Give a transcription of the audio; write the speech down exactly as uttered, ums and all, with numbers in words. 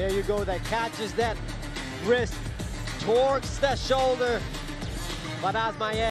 There you go, that catches that wrist, torques the shoulder, but as my